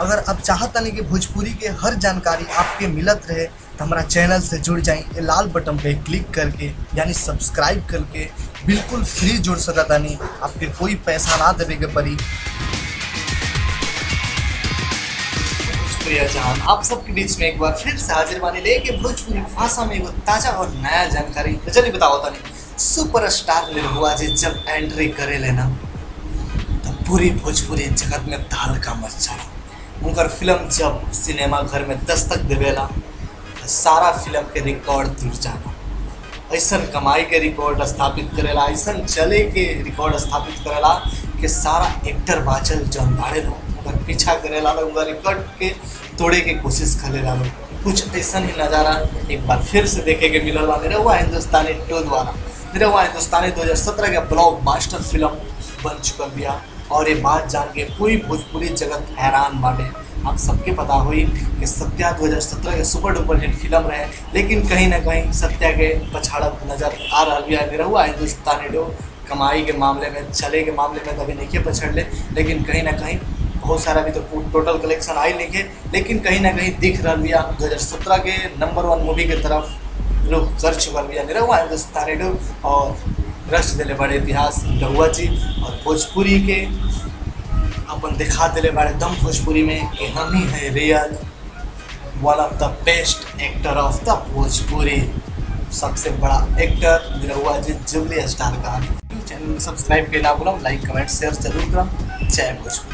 अगर आप चाहता नहीं कि भोजपुरी के हर जानकारी आपके मिलत रहे तो हमारा चैनल से जुड़ जाएं। ये लाल बटन पे क्लिक करके यानी सब्सक्राइब करके बिल्कुल फ्री जुड़ सकता नहीं, आपके कोई पैसा ना देवे के पड़ी। आप सबके बीच में एक बार फिर से हाजिर माने ले कि भोजपुरी भाषा में वो ताज़ा और नया जानकारी। तो चलिए बताओ तानी सुपरस्टार निरहुआ जी जब एंट्री करे लेना तो पूरी भोजपुरी जगत में तहलका मच जाला। उनकर फिल्म जब सिनेमा घर में दस्तक देवेला तो सारा फिल्म के रिकॉर्ड टूट जाना, ऐसा कमाई के रिकॉर्ड स्थापित करेला, ऐसा चले के रिकॉर्ड स्थापित करेला कि सारा एक्टर बाचल जौन भाड़े लो उनका पीछा करेला, उनका रिकॉर्ड के तोड़े के कोशिश करेला। कुछ ऐसा ही नज़ारा एक बार फिर से देखे के मिलल निरहुआ हिंदुस्तानी 2 द्वारा। निरहुआ हिंदुस्तानी 2017 के ब्लॉकबस्टर फिल्म बन चुकल बिया और ये बात जान के पूरी भोजपुरी जगत हैरान बाटे। आप सबके पता हुई कि सत्या 2017 के सुपर डुपर हिट फिल्म रहे, लेकिन कहीं ना कहीं सत्या के पछाड़त नज़र आ रही है। निरहुआ हिंदुस्तानी 2 कमाई के मामले में, चले के मामले में तभी नहीं पछड़ ले, लेकिन कहीं ना कहीं बहुत सारा भी तो टोटल कलेक्शन आई नहीं, लेकिन कहीं ना कहीं दिख रही है 2017 के नंबर 1 मूवी के तरफ लोग कर चुकल है निरहुआ हिंदुस्तानी 2। और रच दिले बड़े इतिहास निरहुआ जी और भोजपुरी के अपन दिखा दिले बड़े दम भोजपुरी में कि हम ही है real one of the best actor of the Bhojpuri. सबसे बड़ा actor Nirahua ji jubilee star का। चैनल सब्सक्राइब करना बोला, लाइक कमेंट शेयर जरूर करें। जय भोजपुरी।